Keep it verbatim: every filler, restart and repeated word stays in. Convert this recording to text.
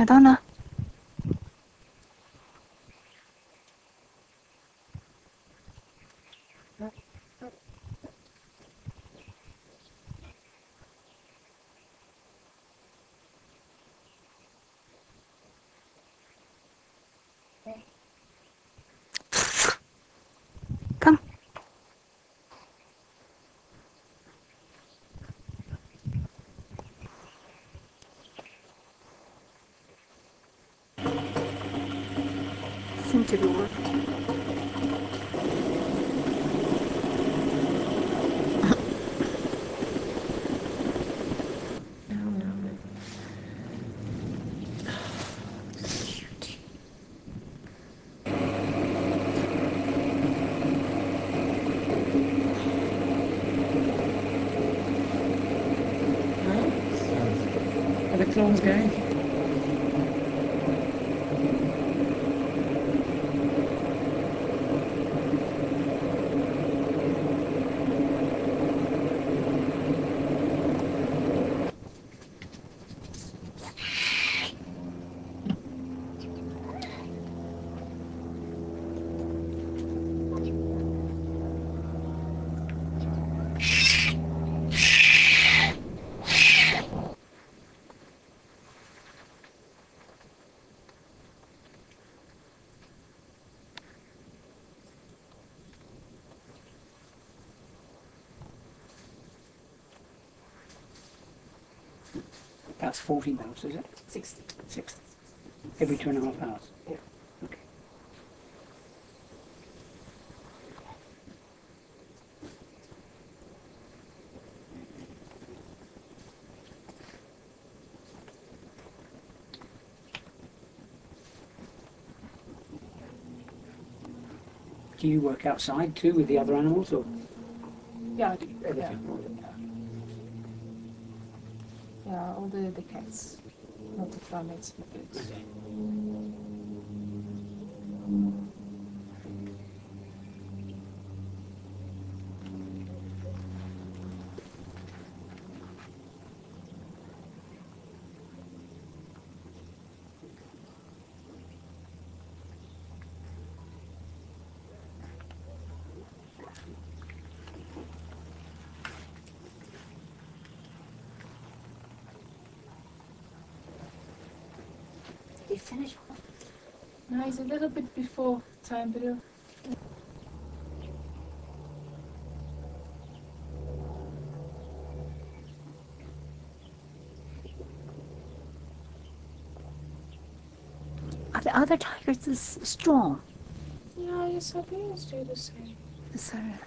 麦当娜。 Seem to be working. No, no, no. Shoot. Are the clones going? That's forty bounces, is it? Sixty. Sixty. Every two and a half hours. Yeah. Okay. Do you work outside too with the other animals, or? Yeah, I do. Everything. Yeah. Yeah, all the, the cats, not the primates, but the cats. Did you finish one? No, it's a little bit before time, but it'll... Are the other tigers this strong? No, yes, I've been to do the same. The same.